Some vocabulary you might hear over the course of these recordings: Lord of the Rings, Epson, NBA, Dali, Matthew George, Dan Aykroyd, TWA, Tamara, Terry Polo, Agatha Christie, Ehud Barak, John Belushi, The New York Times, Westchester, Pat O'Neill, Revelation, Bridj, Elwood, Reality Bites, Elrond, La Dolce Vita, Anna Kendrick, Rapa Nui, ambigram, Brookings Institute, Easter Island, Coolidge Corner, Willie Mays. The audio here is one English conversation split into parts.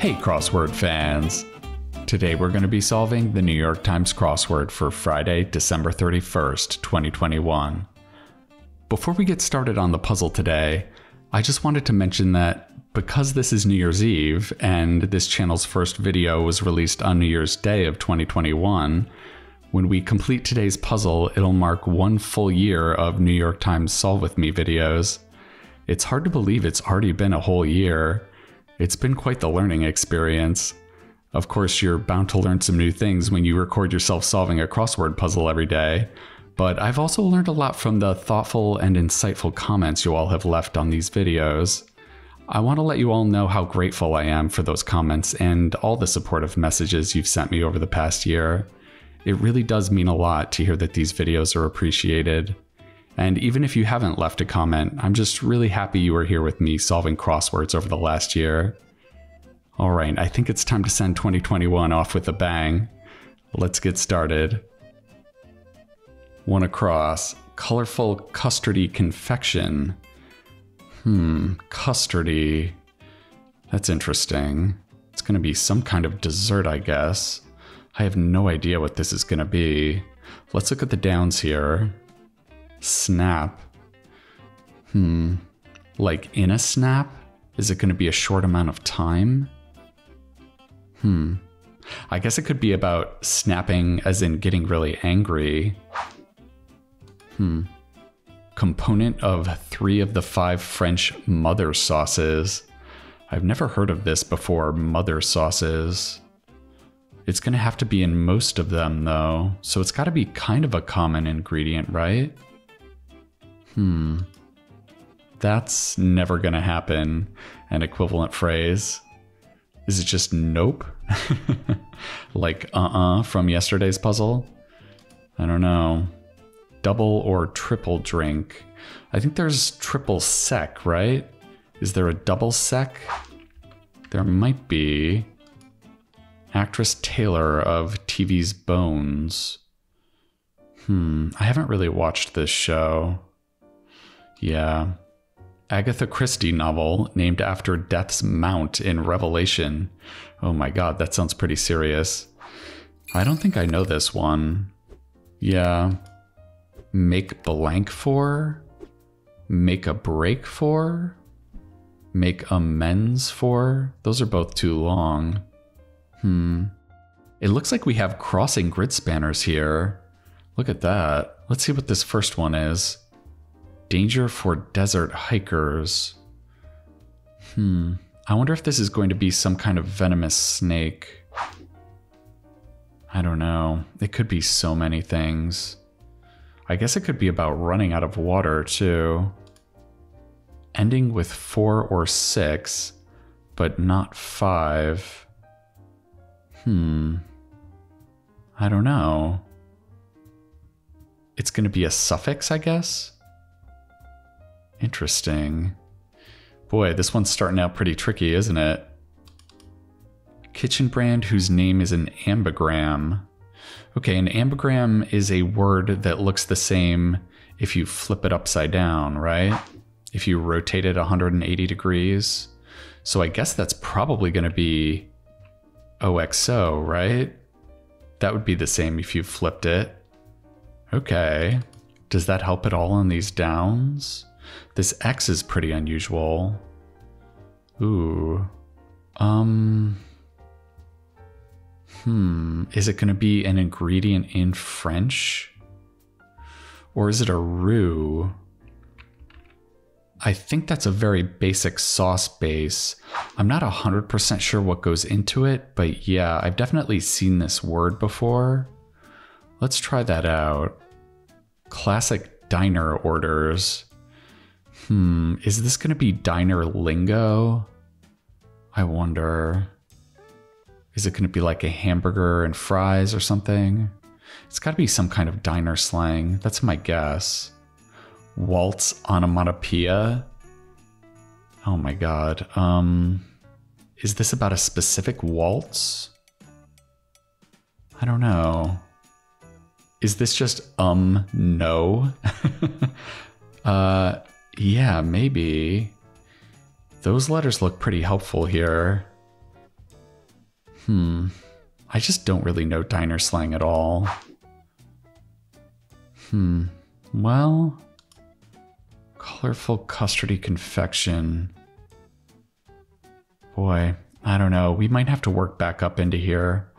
Hey crossword fans! Today we're going to be solving the New York Times crossword for Friday, December 31st, 2021. Before we get started on the puzzle today, I just wanted to mention that because this is New Year's Eve and this channel's first video was released on New Year's Day of 2021, when we complete today's puzzle, it'll mark one full year of New York Times Solve With Me videos. It's hard to believe it's already been a whole year. It's been quite the learning experience. Of course, you're bound to learn some new things when you record yourself solving a crossword puzzle every day, but I've also learned a lot from the thoughtful and insightful comments you all have left on these videos. I want to let you all know how grateful I am for those comments and all the supportive messages you've sent me over the past year. It really does mean a lot to hear that these videos are appreciated. And even if you haven't left a comment, I'm just really happy you were here with me solving crosswords over the last year. All right, I think it's time to send 2021 off with a bang. Let's get started. One across, colorful custardy confection. Custardy. That's interesting. It's gonna be some kind of dessert, I guess. I have no idea what this is gonna be. Let's look at the downs here. Snap. Like in a snap? Is it going to be a short amount of time? I guess it could be about snapping as in getting really angry. Component of 3 of the 5 French mother sauces. I've never heard of this before, mother sauces. It's going to have to be in most of them though, so it's got to be kind of a common ingredient, right? That's never gonna happen. An equivalent phrase. Is it just nope? Like uh-uh from yesterday's puzzle? I don't know. Double or triple drink. I think there's triple sec, right? Is there a double sec? There might be. Actress Taylor of TV's Bones. I haven't really watched this show. Yeah. Agatha Christie novel named after Death's Mount in Revelation. Oh my god, that sounds pretty serious. I don't think I know this one. Yeah. Make blank for? Make a break for? Make amends for? Those are both too long. It looks like we have crossing grid spanners here. Look at that. Let's see what this first one is. Danger for desert hikers. I wonder if this is going to be some kind of venomous snake. I don't know. It could be so many things. I guess it could be about running out of water too. Ending with 4 or 6, but not 5. I don't know. It's going to be a suffix, I guess? Interesting. Boy, this one's starting out pretty tricky, isn't it? Kitchen brand whose name is an ambigram. Okay, an ambigram is a word that looks the same if you flip it upside down, right? If you rotate it 180 degrees. So I guess that's probably going to be OXO, right? That would be the same if you flipped it. Okay. Does that help at all on these downs? This X is pretty unusual. Ooh. Is it going to be an ingredient in French? Or is it a roux? I think that's a very basic sauce base. I'm not 100% sure what goes into it, but yeah, I've definitely seen this word before. Let's try that out. Classic diner orders. Is this going to be diner lingo? I wonder. Is it going to be like a hamburger and fries or something? It's got to be some kind of diner slang. That's my guess. Waltz onomatopoeia? Oh my god. Is this about a specific waltz? I don't know. Is this just no? Yeah, maybe. Those letters look pretty helpful here. I just don't really know diner slang at all. Well, colorful custardy confection. Boy, I don't know. We might have to work back up into here.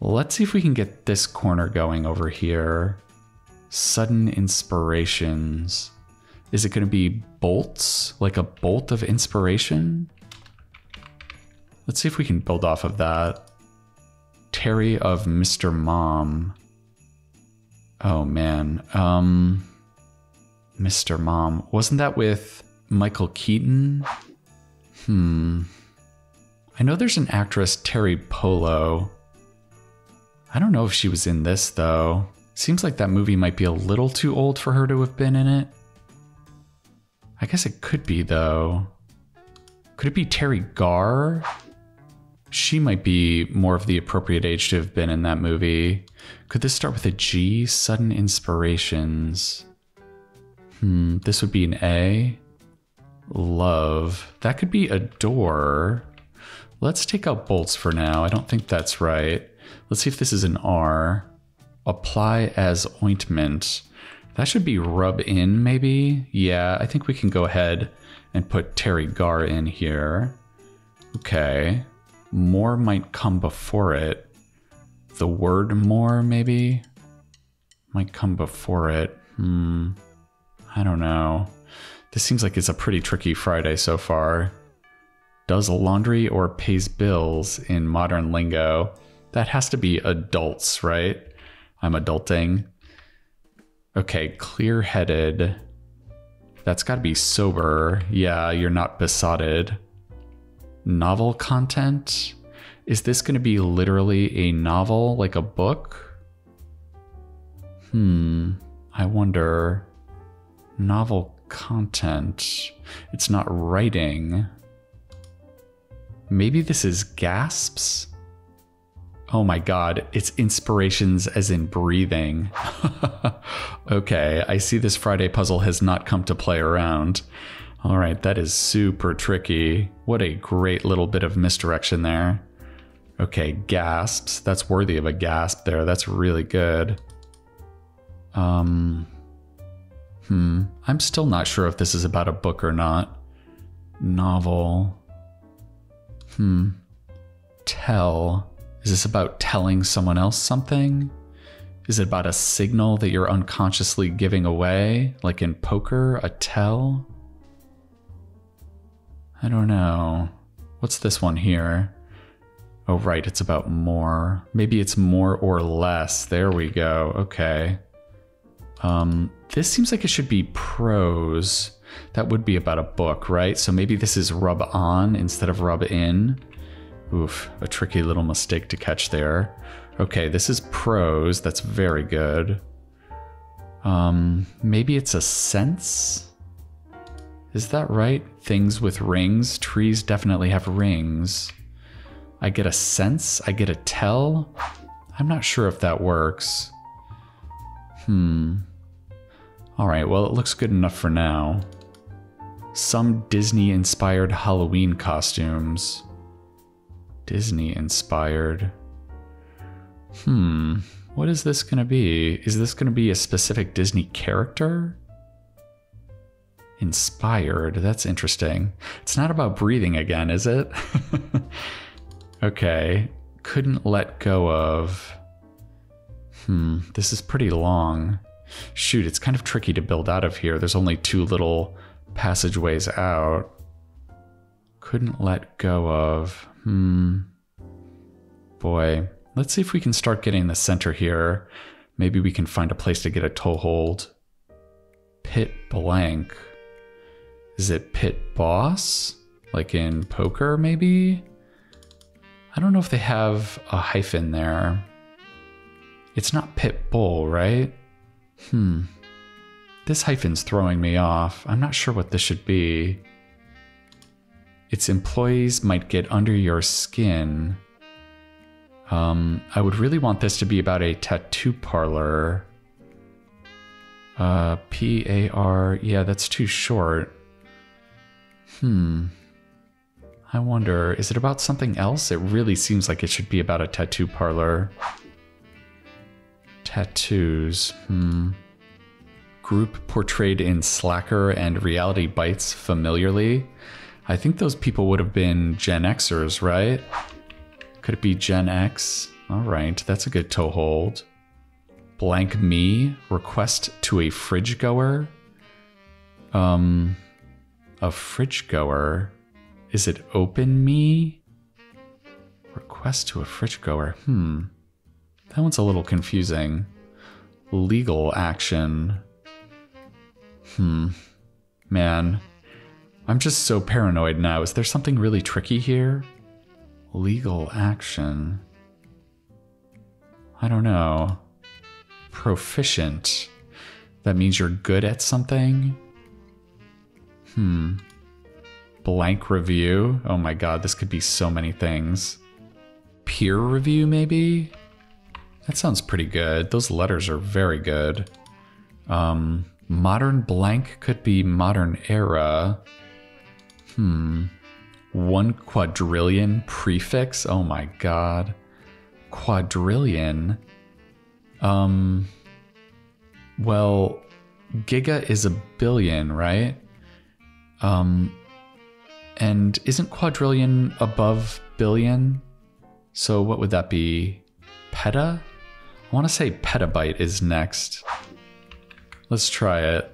Let's see if we can get this corner going over here. Sudden inspirations. Is it going to be bolts? Like a bolt of inspiration? Let's see if we can build off of that. Terry of Mr. Mom. Oh man. Mr. Mom. Wasn't that with Michael Keaton? I know there's an actress, Terry Polo. I don't know if she was in this though. Seems like that movie might be a little too old for her to have been in it. I guess it could be though. Could it be Terry Garr? She might be more of the appropriate age to have been in that movie. Could this start with a G? Sudden inspirations. This would be an A. Love. That could be adore. Let's take out bolts for now. I don't think that's right. Let's see if this is an R. Apply as ointment. That should be rub in maybe. Yeah, I think we can go ahead and put Terry Garr in here. Okay. More might come before it. The word more maybe might come before it. I don't know. This seems like it's a pretty tricky Friday so far. Does laundry or pays bills in modern lingo? That has to be adults, right? I'm adulting. Okay, clear-headed. That's gotta be sober. Yeah, you're not besotted. Novel content? Is this gonna be literally a novel, like a book? I wonder. Novel content. It's not writing. Maybe this is gasps? Oh my God, it's inspirations as in breathing. Okay, I see this Friday puzzle has not come to play around. All right, that is super tricky. What a great little bit of misdirection there. Okay, gasps. That's worthy of a gasp there. That's really good. I'm still not sure if this is about a book or not. Novel. Tell. Is this about telling someone else something? Is it about a signal that you're unconsciously giving away? Like in poker, a tell? I don't know. What's this one here? Oh, right, it's about more. Maybe it's more or less. There we go, okay. This seems like it should be prose. That would be about a book, right? So maybe this is rub on instead of rub in. Oof, a tricky little mistake to catch there. Okay, this is prose. That's very good. Maybe it's a sense? Is that right? Things with rings? Trees definitely have rings. I get a sense? I get a tell? I'm not sure if that works. All right, well, it looks good enough for now. Some Disney-inspired Halloween costumes. Disney-inspired. What is this gonna be? Is this gonna be a specific Disney character? Inspired, that's interesting. It's not about breathing again, is it? Okay, couldn't let go of. This is pretty long. Shoot, it's kind of tricky to build out of here. There's only two little passageways out. Couldn't let go of. Boy, let's see if we can start getting the center here. Maybe we can find a place to get a toehold. Pit blank. Is it pit boss? Like in poker, maybe? I don't know if they have a hyphen there. It's not pit bull, right? This hyphen's throwing me off. I'm not sure what this should be. Its employees might get under your skin. I would really want this to be about a tattoo parlor. P-A-R, yeah, that's too short. I wonder, is it about something else? It really seems like it should be about a tattoo parlor. Tattoos. Group portrayed in Slacker and Reality Bites familiarly. I think those people would have been Gen Xers, right? Could it be Gen X? All right, that's a good toehold. Blank me, request to a fridge goer. A fridge goer. Is it open me? Request to a fridge goer. That one's a little confusing. Legal action. Man, I'm just so paranoid now. Is there something really tricky here? Legal action. I don't know. Proficient. That means you're good at something? Blank review. Oh my god, this could be so many things. Peer review, maybe? That sounds pretty good. Those letters are very good. Modern blank could be modern era. One quadrillion prefix? Oh my god. Quadrillion? Well, giga is a billion, right? And isn't quadrillion above billion? So what would that be? Peta? I want to say petabyte is next. Let's try it.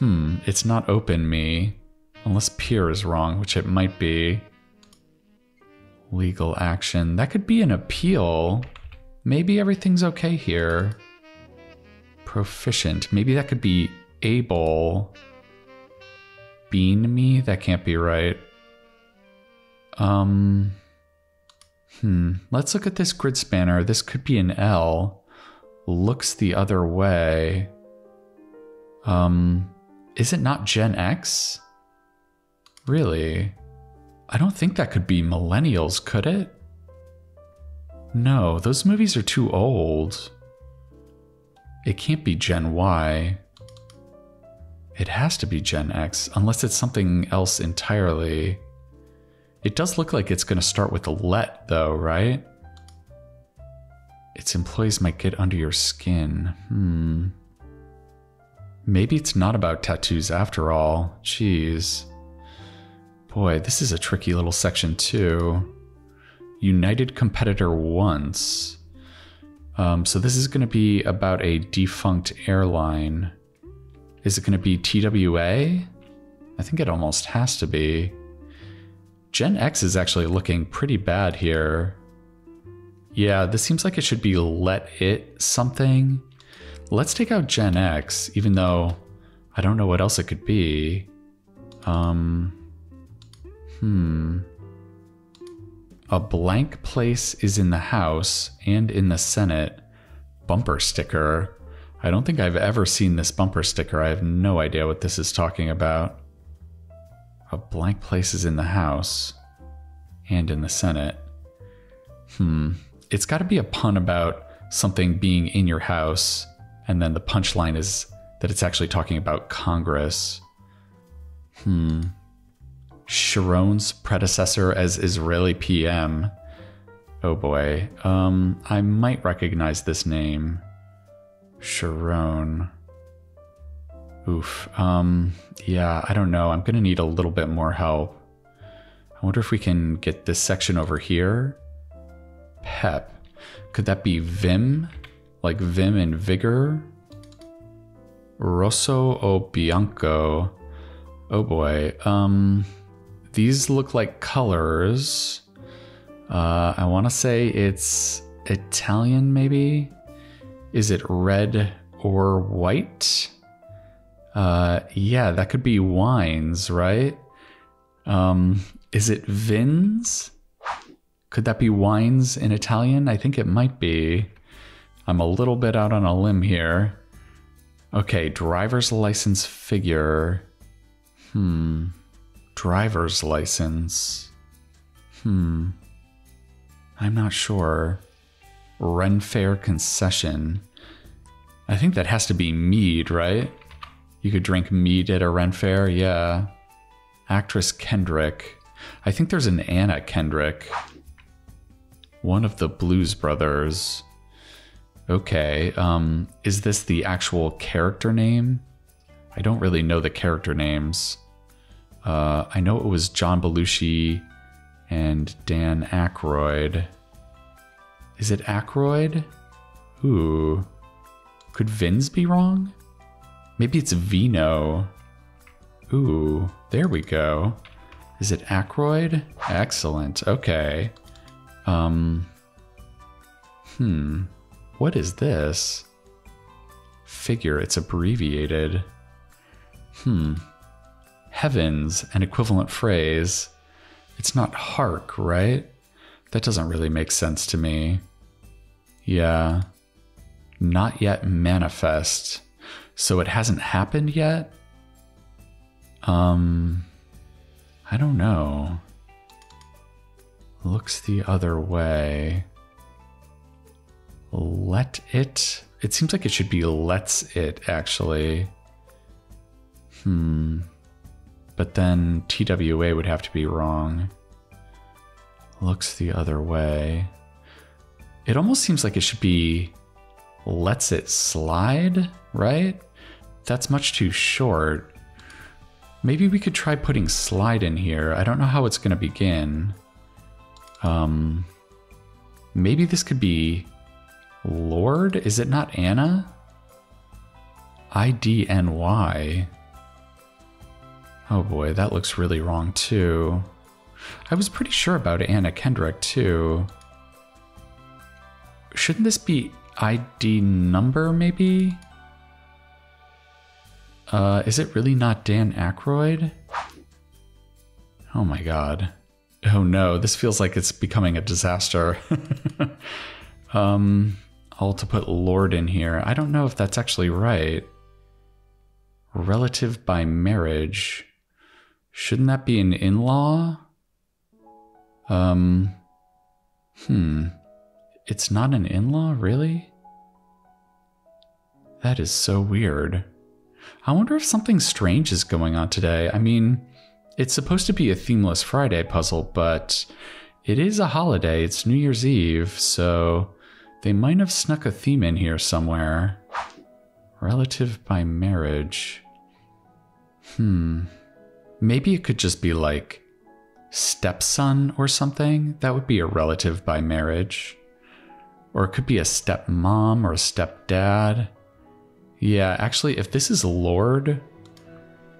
It's not open me. Unless peer is wrong, which it might be. Legal action. That could be an appeal. Maybe everything's okay here. Proficient. Maybe that could be able. Bean me? That can't be right. Let's look at this grid spanner. This could be an L. Looks the other way. Is it not Gen X? Really? I don't think that could be millennials, could it? No, those movies are too old. It can't be Gen Y. It has to be Gen X, unless it's something else entirely. It does look like it's going to start with a let, though, right? Its employees might get under your skin. Maybe it's not about tattoos after all. Jeez. Boy, this is a tricky little section, too. United competitor once. So this is going to be about a defunct airline. Is it going to be TWA? I think it almost has to be. Gen X is actually looking pretty bad here. Yeah, this seems like it should be let it something. Let's take out Gen X, even though I don't know what else it could be. A blank place is in the House and in the Senate. Bumper sticker. I don't think I've ever seen this bumper sticker. I have no idea what this is talking about. A blank place is in the House and in the Senate. It's got to be a pun about something being in your house, and then the punchline is that it's actually talking about Congress. Sharon's predecessor as Israeli PM. Oh boy. I might recognize this name. Sharon. Oof. Yeah, I don't know. I'm going to need a little bit more help. I wonder if we can get this section over here. Pep. Could that be vim? Like vim and vigor? Rosso o bianco. Oh boy. These look like colors. I want to say it's Italian, maybe? Is it red or white? Yeah, that could be wines, right? Is it vins? Could that be wines in Italian? I think it might be. I'm a little bit out on a limb here. Okay, driver's license figure. Driver's license. I'm not sure. Renfair concession. I think that has to be mead, right? You could drink mead at a Renfair, yeah. Actress Kendrick. I think there's an Anna Kendrick. One of the Blues Brothers. Okay, is this the actual character name? I don't really know the character names. I know it was John Belushi and Dan Aykroyd. Is it Aykroyd? Ooh. Could Vins be wrong? Maybe it's Vino. Ooh, there we go. Is it Aykroyd? Excellent, okay. What is this? Figure, it's abbreviated. Heavens, an equivalent phrase. It's not hark, right? That doesn't really make sense to me. Yeah. Not yet manifest. So it hasn't happened yet? I don't know. Looks the other way. Let it? It seems like it should be let's it, actually. But then TWA would have to be wrong. Looks the other way. It almost seems like it should be lets it slide, right? That's much too short. Maybe we could try putting slide in here. I don't know how it's going to begin. Maybe this could be Lord? Is it not Anna? IDNY. Oh boy, that looks really wrong too. I was pretty sure about Anna Kendrick too. Shouldn't this be ID number maybe? Is it really not Dan Aykroyd? Oh my god. Oh no, this feels like it's becoming a disaster. All to put Lord in here. I don't know if that's actually right. Relative by marriage. Shouldn't that be an in-law? It's not an in-law, really? That is so weird. I wonder if something strange is going on today. I mean, it's supposed to be a themeless Friday puzzle, but it is a holiday. It's New Year's Eve, so they might have snuck a theme in here somewhere. Relative by marriage. Maybe it could just be like stepson or something. That would be a relative by marriage. Or it could be a stepmom or a stepdad. Yeah, actually, if this is Lord,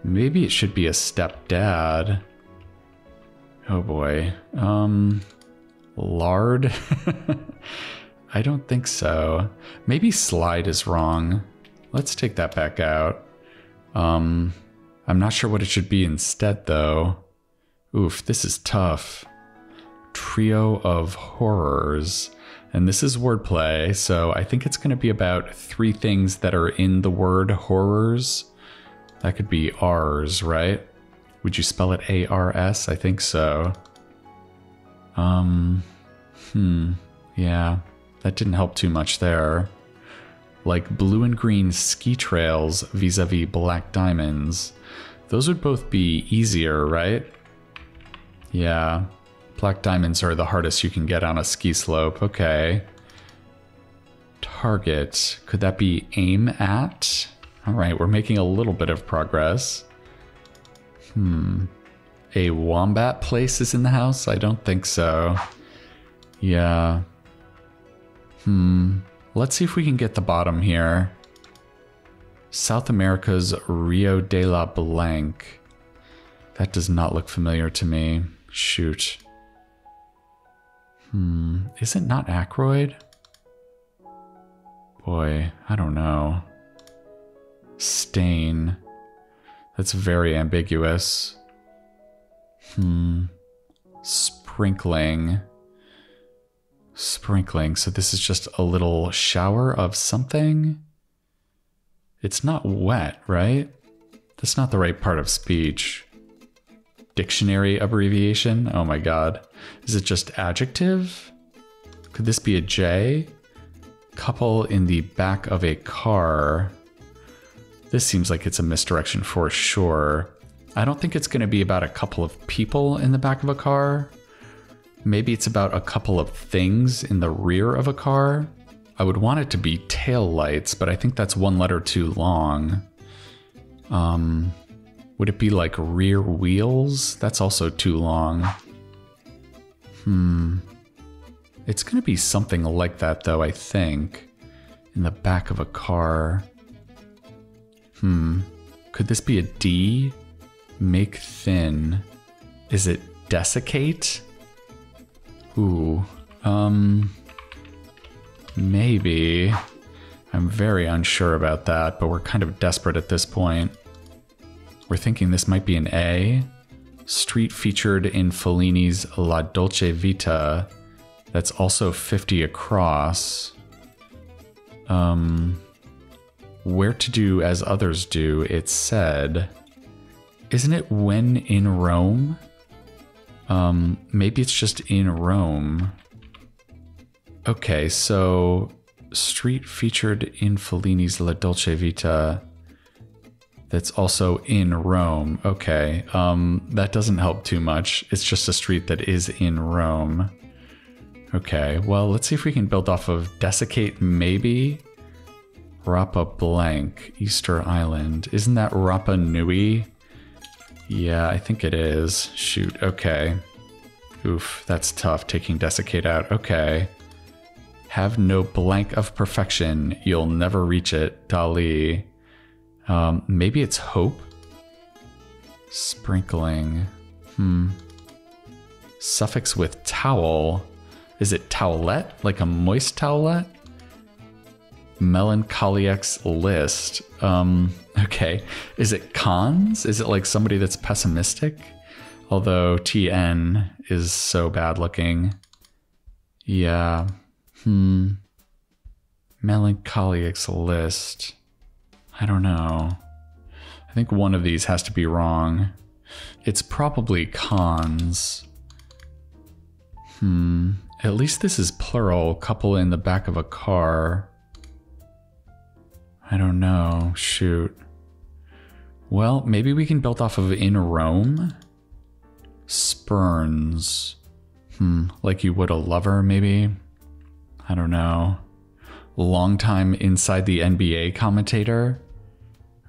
maybe it should be a stepdad. Oh boy. Lard? I don't think so. Maybe slide is wrong. Let's take that back out. I'm not sure what it should be instead, though. Oof, this is tough. Trio of Horrors. And this is wordplay, so I think it's going to be about three things that are in the word horrors. That could be R's, right? Would you spell it A-R-S? I think so. Yeah, that didn't help too much there. Like blue and green ski trails vis-a-vis black diamonds. Those would both be easier, right? Yeah, black diamonds are the hardest you can get on a ski slope. Okay. Target. Could that be aim at? All right, we're making a little bit of progress. A wombat place is in the house? I don't think so. Yeah. Let's see if we can get the bottom here. South America's Rio de la Blanc. That does not look familiar to me. Shoot. Is it not Aykroyd? Boy, I don't know. Stain. That's very ambiguous. Sprinkling. Sprinkling, so this is just a little shower of something? It's not wet, right? That's not the right part of speech. Dictionary abbreviation? Oh my god. Is it just adjective? Could this be a J? Couple in the back of a car. This seems like it's a misdirection for sure. I don't think it's going to be about a couple of people in the back of a car. Maybe it's about a couple of things in the rear of a car. I would want it to be tail lights, but I think that's one letter too long. Would it be like rear wheels? That's also too long. It's going to be something like that, though, I think. In the back of a car. Could this be a D? Make thin. Is it desiccate? Ooh. Maybe. I'm very unsure about that, but we're kind of desperate at this point. We're thinking this might be an A. Street featured in Fellini's La Dolce Vita. That's also 50 across. Where to do as others do, it said. Isn't it when in Rome? Maybe it's just in Rome. Okay, so street featured in Fellini's La Dolce Vita. That's also in Rome. Okay, that doesn't help too much. It's just a street that is in Rome. Okay, well, let's see if we can build off of desiccate, maybe. Rapa blank, Easter Island. Isn't that Rapa Nui? Yeah, I think it is. Shoot, okay. Oof, that's tough, taking desiccate out. Okay. Have no blank of perfection. You'll never reach it, Dali. Maybe it's hope? Sprinkling. Suffix with towel. Is it towelette? Like a moist towelette? Melancholiac's list. Okay. Is it cons? Is it like somebody that's pessimistic? Although TN is so bad looking. Yeah. Melancholiac's list. I don't know. I think one of these has to be wrong. It's probably cons. At least this is plural, couple in the back of a car. I don't know, shoot. Well, maybe we can build off of in Rome? Spurns. Like you would a lover, maybe? I don't know. Long time inside the NBA commentator?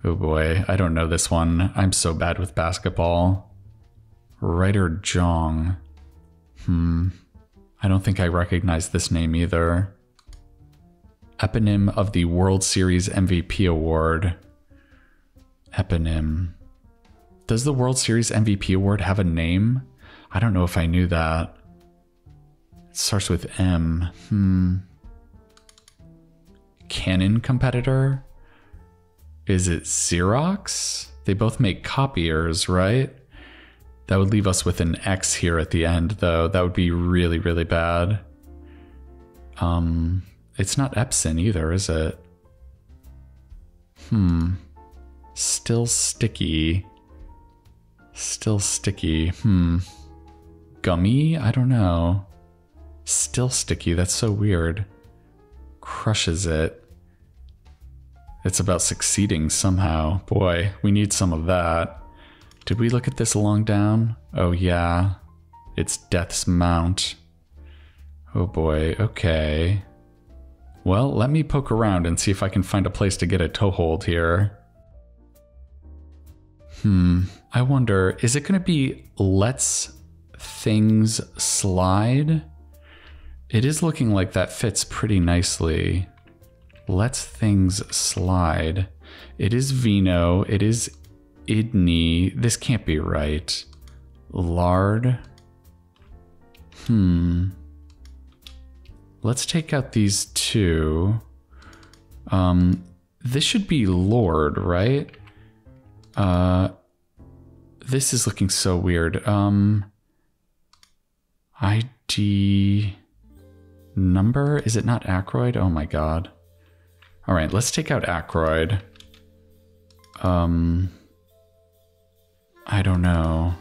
Oh boy, I don't know this one. I'm so bad with basketball. Writer Jong. I don't think I recognize this name either. Eponym of the World Series MVP award. Eponym. Does the World Series MVP award have a name? I don't know if I knew that. It starts with M. Canon competitor? Is it Xerox? They both make copiers, right? That would leave us with an X here at the end, though. That would be really, really bad. It's not Epson either, is it? Still sticky. Still sticky. Gummy? I don't know. Still sticky. That's so weird. Crushes it. It's about succeeding somehow. Boy, we need some of that. Did we look at this long down? Oh yeah. It's Death's Mount. Oh boy, okay. Well, let me poke around and see if I can find a place to get a toehold here. I wonder, is it going to be Let's Things Slide? It is looking like that fits pretty nicely. Let's Things Slide. It is Vino. It is Idni. This can't be right. Lard. Let's take out these two. This should be Lord, right? This is looking so weird. ID number? Is it not Aykroyd? Oh my god. All right, let's take out Aykroyd. I don't know.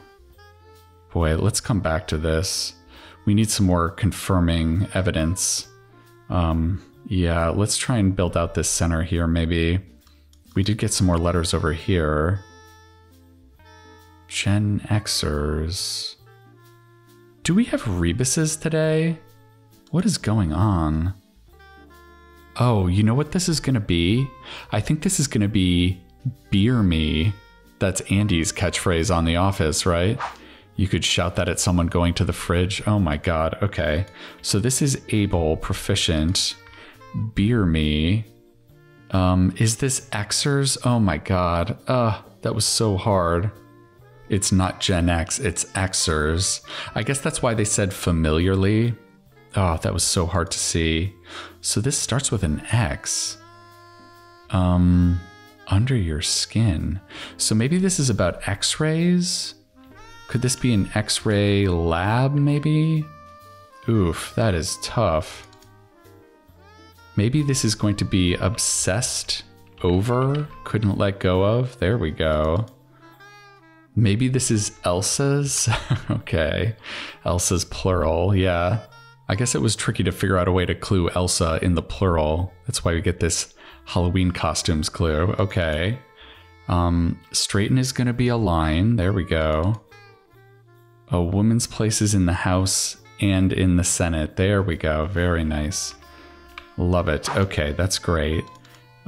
Boy, let's come back to this. We need some more confirming evidence. Yeah, let's try and build out this center here, maybe. We did get some more letters over here. Gen Xers. Do we have Rebuses today? What is going on? Oh, you know what this is gonna be? I think this is gonna be Beer Me. That's Andy's catchphrase on The Office, right? You could shout that at someone going to the fridge. Oh my God, okay. So this is able, proficient, beer me. Is this Xers? Oh my God, that was so hard. It's not Gen X, it's Xers. I guess that's why they said familiarly. Oh, that was so hard to see. So this starts with an X. Under your skin. So maybe this is about X-rays? Could this be an X-ray lab, maybe? Oof, that is tough. Maybe this is going to be obsessed over, couldn't let go of. There we go. Maybe this is Elsa's. Okay, Elsa's plural, yeah. I guess it was tricky to figure out a way to clue Elsa in the plural. That's why we get this Halloween costumes clue, okay. Straighten is gonna be a line, there we go. A woman's place is in the House and in the Senate. There we go. Very nice. Love it. Okay, that's great.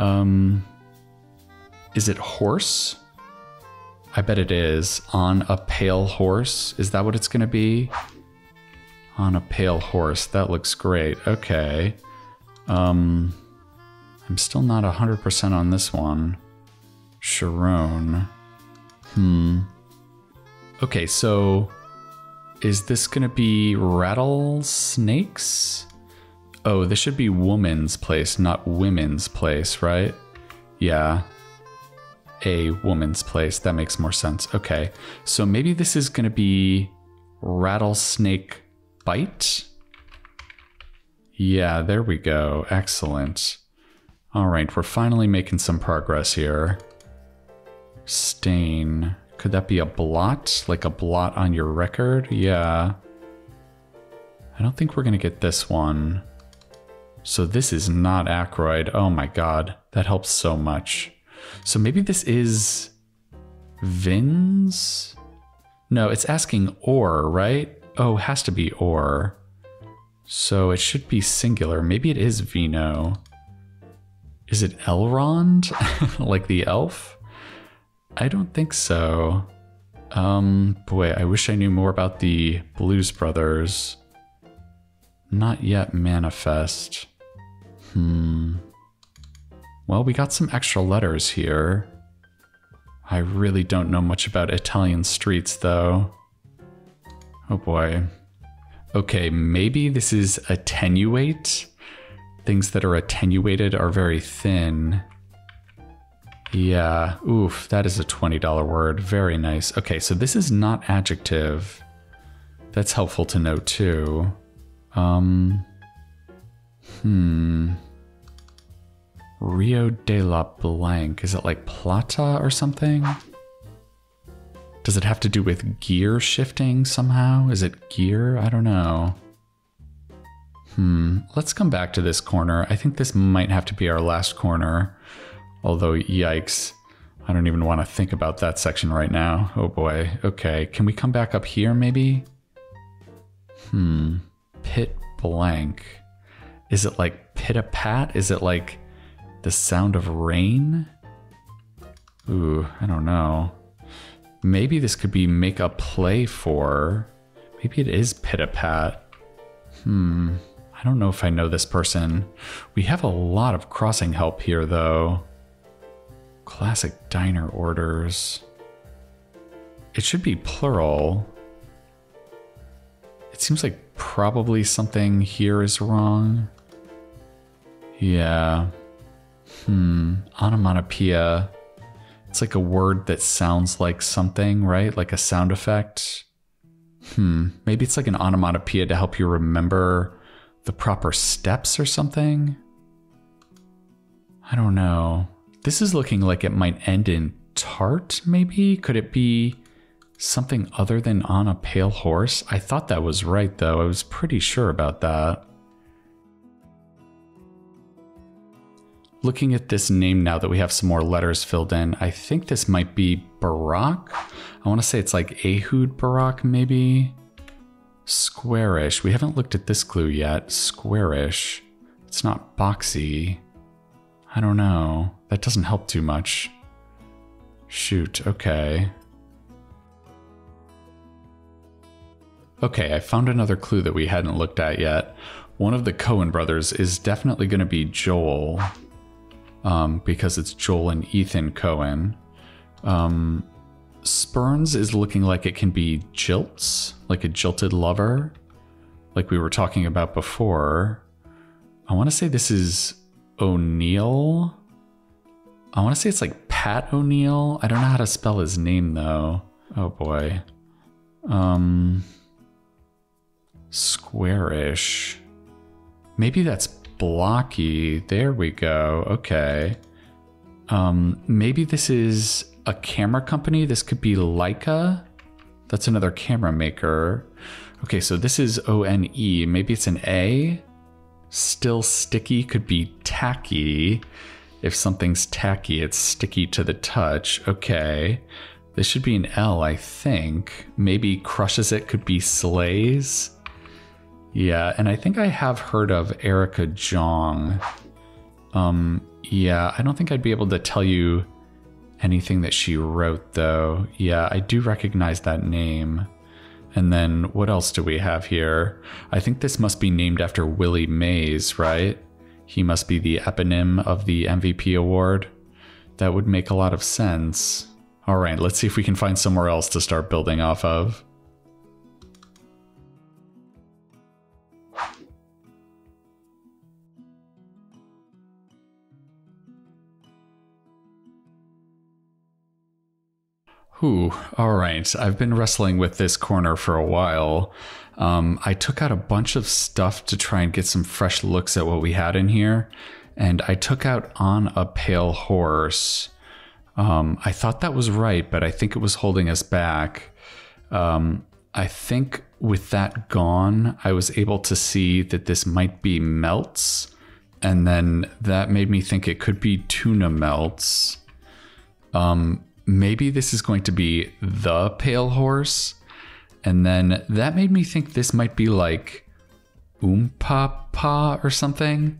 Is it horse? I bet it is. On a pale horse. Is that what it's going to be? On a pale horse. That looks great. Okay. I'm still not 100% on this one. Sharon. Okay, so... is this gonna be rattlesnakes? Oh, this should be woman's place, not women's place, right? Yeah, a woman's place, that makes more sense. Okay, so maybe this is gonna be rattlesnake bite? Yeah, there we go, excellent. All right, we're finally making some progress here. Stain. Could that be a blot? Like a blot on your record? Yeah. I don't think we're gonna get this one. So this is not Aykroyd. Oh my God, that helps so much. So maybe this is Vins? No, it's asking or, right? Oh, it has to be or. So it should be singular. Maybe it is Vino. Is it Elrond? Like the elf? I don't think so. Boy, I wish I knew more about the Blues Brothers. Not yet manifest. Well, we got some extra letters here. I really don't know much about Italian streets, though. Oh boy. Okay, maybe this is attenuate. Things that are attenuated are very thin. Yeah, oof, that is a $20 word. Very nice. Okay, so this is not adjective. That's helpful to know too. Rio de la Blank. Is it like Plata or something? Does it have to do with gear shifting somehow? Is it gear? I don't know. Let's come back to this corner. I think this might have to be our last corner. Although, yikes, I don't even want to think about that section right now. Oh boy, okay. Can we come back up here maybe? Pit blank. Is it like pit-a-pat? Is it like the sound of rain? Ooh, I don't know. Maybe this could be make a play for. Maybe it is pit-a-pat. I don't know if I know this person. We have a lot of crossing help here though. Classic diner orders. It should be plural. It seems like probably something here is wrong. Yeah. Onomatopoeia. It's like a word that sounds like something, right? Like a sound effect. Maybe it's like an onomatopoeia to help you remember the proper steps or something. I don't know. This is looking like it might end in tart, maybe? Could it be something other than on a pale horse? I thought that was right, though. I was pretty sure about that. Looking at this name now that we have some more letters filled in, I think this might be Barak. I want to say it's like Ehud Barak, maybe? Squarish. We haven't looked at this clue yet. Squarish. It's not boxy. I don't know. That doesn't help too much. Shoot, okay. Okay, I found another clue that we hadn't looked at yet. One of the Coen brothers is definitely going to be Joel. Because it's Joel and Ethan Coen. Spurns is looking like it can be jilts, like a jilted lover, like we were talking about before. I want to say this is O'Neill. I want to say it's like Pat O'Neill. I don't know how to spell his name though. Oh boy. Squarish. Maybe that's blocky. There we go. Okay. Maybe this is a camera company. This could be Leica. That's another camera maker. Okay, so this is O-N-E. Maybe it's an A. Still sticky could be tacky. If something's tacky, it's sticky to the touch. Okay. This should be an L, I think. Maybe crushes it could be slays. Yeah, and I think I have heard of Erica Jong. Yeah, I don't think I'd be able to tell you anything that she wrote, though. Yeah, I do recognize that name. And then what else do we have here? I think this must be named after Willie Mays, right? He must be the eponym of the MVP award. That would make a lot of sense. All right, let's see if we can find somewhere else to start building off of. Ooh, all right. I've been wrestling with this corner for a while. I took out a bunch of stuff to try and get some fresh looks at what we had in here. And I took out On a Pale Horse. I thought that was right, but I think it was holding us back. I think with that gone, I was able to see that this might be melts. And then that made me think it could be tuna melts. Maybe this is going to be The Pale Horse. And then that made me think this might be like oom-pa-pa or something.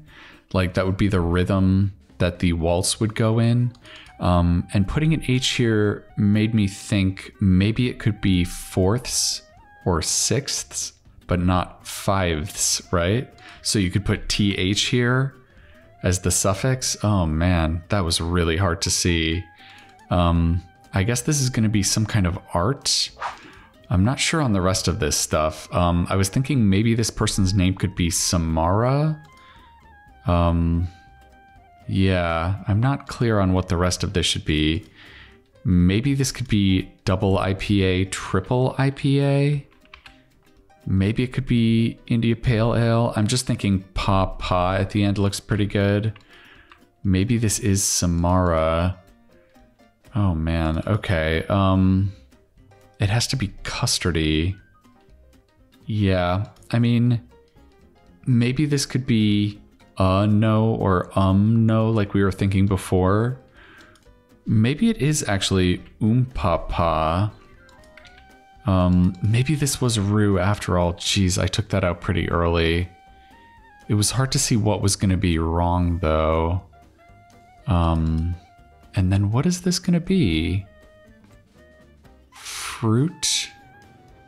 Like that would be the rhythm that the waltz would go in. And putting an H here made me think maybe it could be fourths or sixths, but not fives, right? So you could put TH here as the suffix. Oh man, that was really hard to see. I guess this is going to be some kind of art. I'm not sure on the rest of this stuff. I was thinking maybe this person's name could be Samara. Yeah, I'm not clear on what the rest of this should be. Maybe this could be double IPA, triple IPA. Maybe it could be India Pale Ale. I'm just thinking pa-pa at the end looks pretty good. Maybe this is Samara. Oh man, okay. It has to be custardy. Yeah, I mean, maybe this could be no or no like we were thinking before. Maybe it is actually oom-pa-pa. Maybe this was rue after all. Jeez, I took that out pretty early. It was hard to see what was gonna be wrong though. And then what is this going to be? Fruit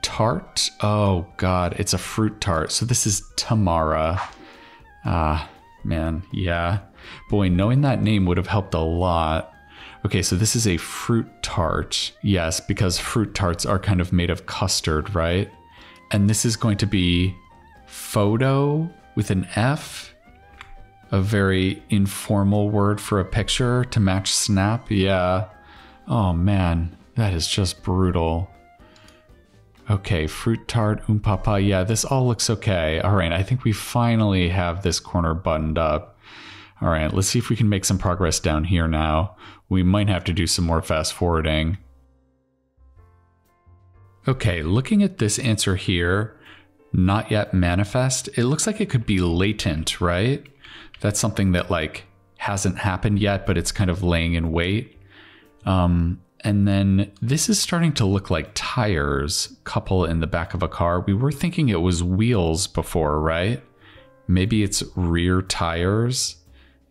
tart? Oh God, it's a fruit tart. So this is Tamara. Ah, man, yeah. Boy, knowing that name would have helped a lot. Okay, so this is a fruit tart. Yes, because fruit tarts are kind of made of custard, right? And this is going to be photo with an F. A very informal word for a picture to match snap. Yeah. Oh man, that is just brutal. Okay, fruit tart, oom-pa-pa. Yeah, this all looks okay. All right, I think we finally have this corner buttoned up. All right, let's see if we can make some progress down here now. We might have to do some more fast forwarding. Okay, looking at this answer here, not yet manifest, it looks like it could be latent, right? That's something that like hasn't happened yet, but it's kind of laying in wait. And then this is starting to look like tires, couple in the back of a car. We were thinking it was wheels before, right? Maybe it's rear tires.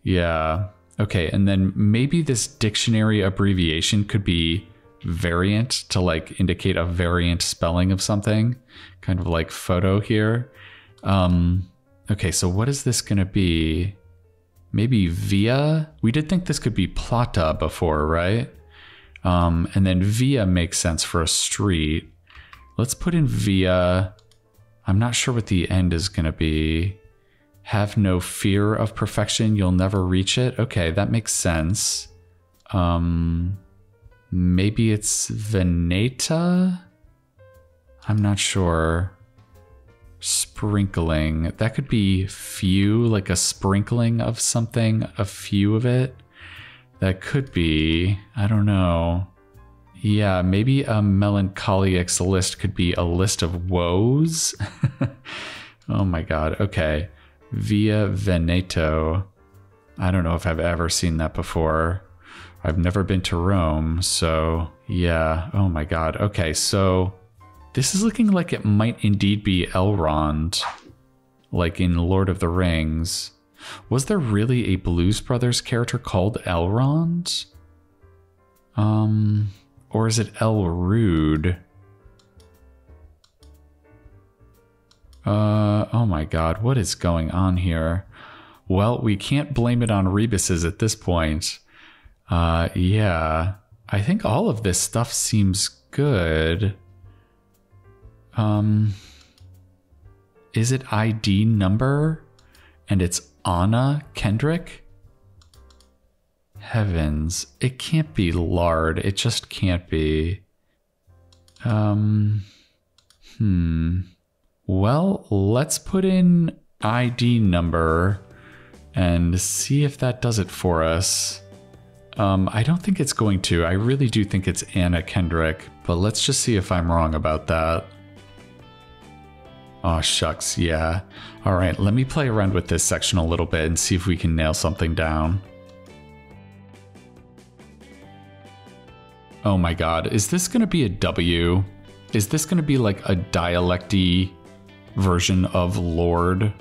Yeah. Okay. And then maybe this dictionary abbreviation could be variant to like indicate a variant spelling of something, kind of like photo here. Okay. So what is this going to be? Maybe via? We did think this could be plata before, right? And then via makes sense for a street. Let's put in via. I'm not sure what the end is going to be. Have no fear of perfection. You'll never reach it. Okay, that makes sense. Maybe it's Veneta? I'm not sure. Sprinkling. That could be few, like a sprinkling of something, a few of it. That could be, I don't know. Yeah, maybe a melancholic's list could be a list of woes. Oh my God, okay. Via Veneto. I don't know if I've ever seen that before. I've never been to Rome, so yeah. Oh my God, okay, so this is looking like it might indeed be Elrond, like in Lord of the Rings. Was there really a Blues Brothers character called Elrond? Or is it Elrude? Oh my God, what is going on here? Well, we can't blame it on Rebuses at this point. Yeah, I think all of this stuff seems good. Is it ID number? And it's Anna Kendrick? Heavens, it can't be lard. It just can't be. Well, let's put in ID number and see if that does it for us. I don't think it's going to. I really do think it's Anna Kendrick, but let's just see if I'm wrong about that. Oh, shucks, yeah. All right, let me play around with this section a little bit and see if we can nail something down. Oh my God, is this gonna be a W? Is this gonna be like a dialecty version of Lord?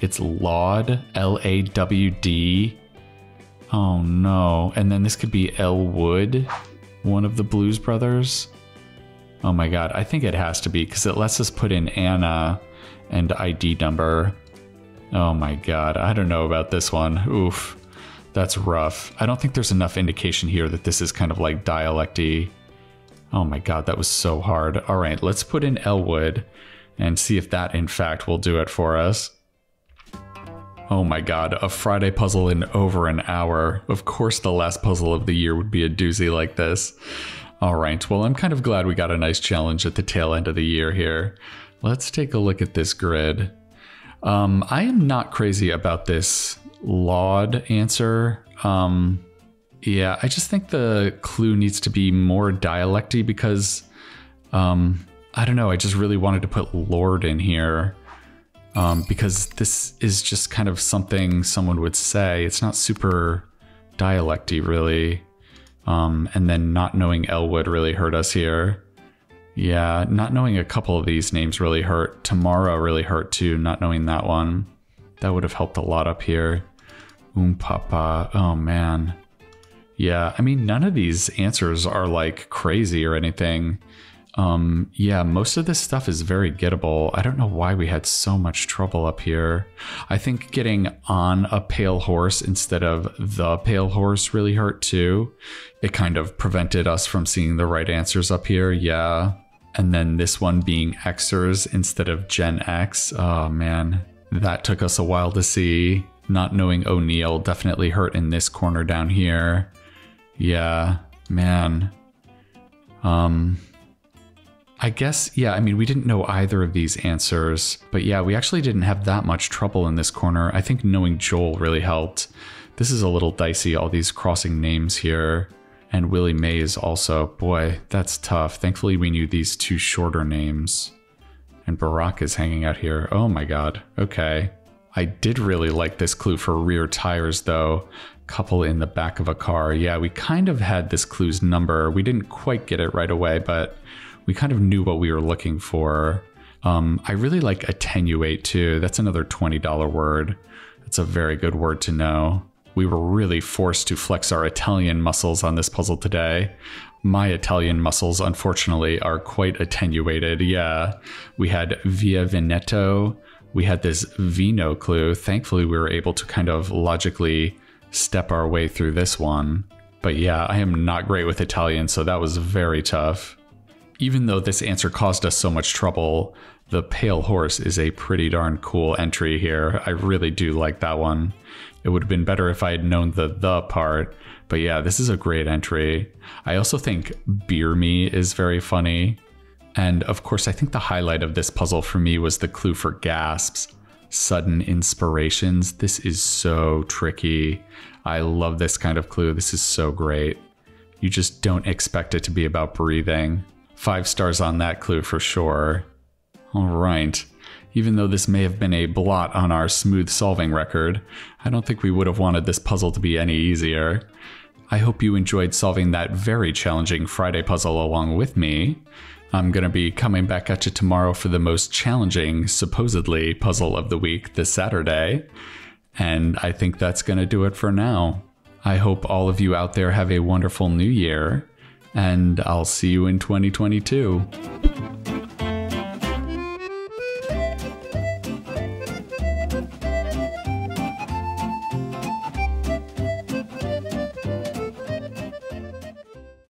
It's Laud, L-A-W-D. Oh no, and then this could be Elwood, one of the Blues Brothers. Oh my God, I think it has to be because it lets us put in Anna and ID number. Oh my God, I don't know about this one. Oof, that's rough. I don't think there's enough indication here that this is kind of like dialecty. Oh my God, that was so hard. All right, let's put in Elwood and see if that in fact will do it for us. Oh my God, a Friday puzzle in over an hour. Of course the last puzzle of the year would be a doozy like this. All right, well, I'm kind of glad we got a nice challenge at the tail end of the year here. Let's take a look at this grid. I am not crazy about this Laud answer. Yeah, I just think the clue needs to be more dialecty because, I don't know, I just really wanted to put Lord in here because this is just kind of something someone would say. It's not super dialecty, really. And then not knowing Elwood really hurt us here. Yeah, not knowing a couple of these names really hurt. Tamara really hurt too, not knowing that one. That would have helped a lot up here. Papa, oh man. Yeah, I mean, none of these answers are like crazy or anything. Yeah, most of this stuff is very gettable. I don't know why we had so much trouble up here. I think getting on a pale horse instead of the pale horse really hurt too. It kind of prevented us from seeing the right answers up here, yeah. And then this one being Xers instead of Gen X. Oh man, that took us a while to see. Not knowing O'Neill definitely hurt in this corner down here. Yeah, man. I guess, yeah, I mean, we didn't know either of these answers, but yeah, we actually didn't have that much trouble in this corner. I think knowing Joel really helped. This is a little dicey, all these crossing names here. And Willie Mays also. Boy, that's tough. Thankfully, we knew these two shorter names. And Barak is hanging out here. Oh my God. Okay. I did really like this clue for rear tires, though. couple in the back of a car. Yeah, we kind of had this clue's number. We didn't quite get it right away, but we kind of knew what we were looking for. I really like attenuate too. That's another $20 word. That's a very good word to know. We were really forced to flex our Italian muscles on this puzzle today. My Italian muscles, unfortunately, are quite attenuated. Yeah, we had Via Veneto. We had this vino clue. Thankfully, we were able to kind of logically step our way through this one. But yeah, I am not great with Italian, so that was very tough. Even though this answer caused us so much trouble, the pale horse is a pretty darn cool entry here. I really do like that one. It would have been better if I had known the part. But yeah, this is a great entry. I also think Beer Me is very funny. And of course, I think the highlight of this puzzle for me was the clue for gasps, sudden inspirations. This is so tricky. I love this kind of clue. This is so great. You just don't expect it to be about breathing. 5 stars on that clue for sure. All right. Even though this may have been a blot on our smooth solving record, I don't think we would have wanted this puzzle to be any easier. I hope you enjoyed solving that very challenging Friday puzzle along with me. I'm going to be coming back at you tomorrow for the most challenging, supposedly, puzzle of the week this Saturday. And I think that's going to do it for now. I hope all of you out there have a wonderful new year, and I'll see you in 2022.